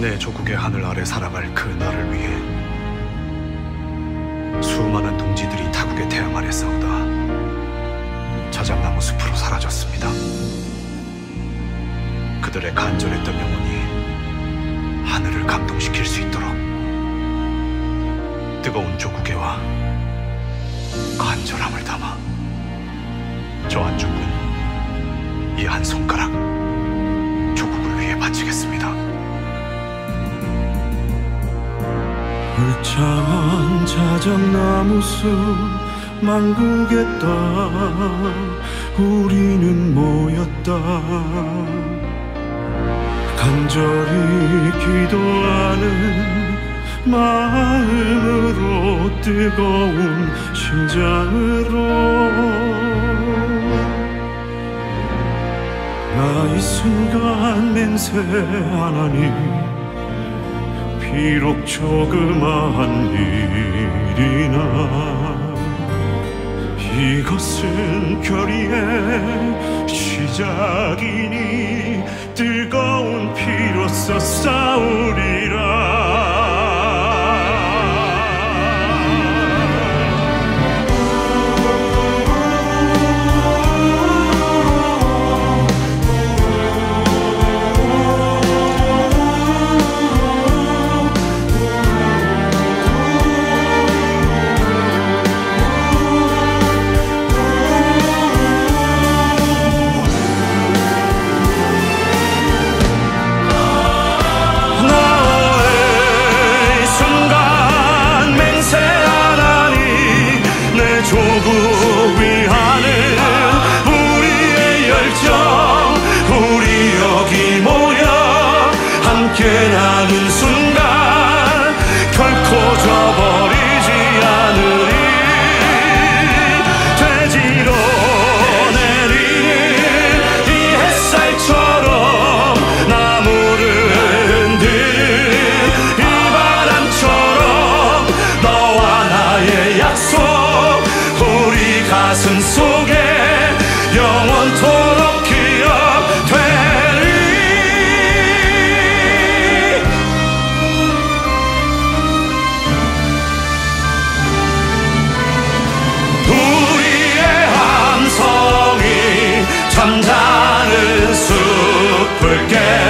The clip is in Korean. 내 조국의 하늘 아래 살아갈 그 나를 위해 수많은 동지들이 타국의 태양 아래 싸우다 자작나무 숲으로 사라졌습니다. 그들의 간절했던 영혼이 하늘을 감동시킬 수 있도록 뜨거운 조국애와 간절함을 담아 저 안중근 이 한 손가락 조국을 위해 바치겠습니다. 울창한 자작나무 숲 망국의 땅 우리는 모였다. 간절히 기도하는 마음으로 뜨거운 심장으로 나 이 순간 맹세 하나님 비록 조그마한 일이나 이것은 결의의 시작이니 뜨거운 피로써 싸우리라. 깨나는 순간 결코 저버리지 않으리. 돼지로 내리는 이 햇살처럼 나무를 흔드는 이 바람처럼 너와 나의 약속 우리 가슴 속에 영원토록 잠자는 숲을 깨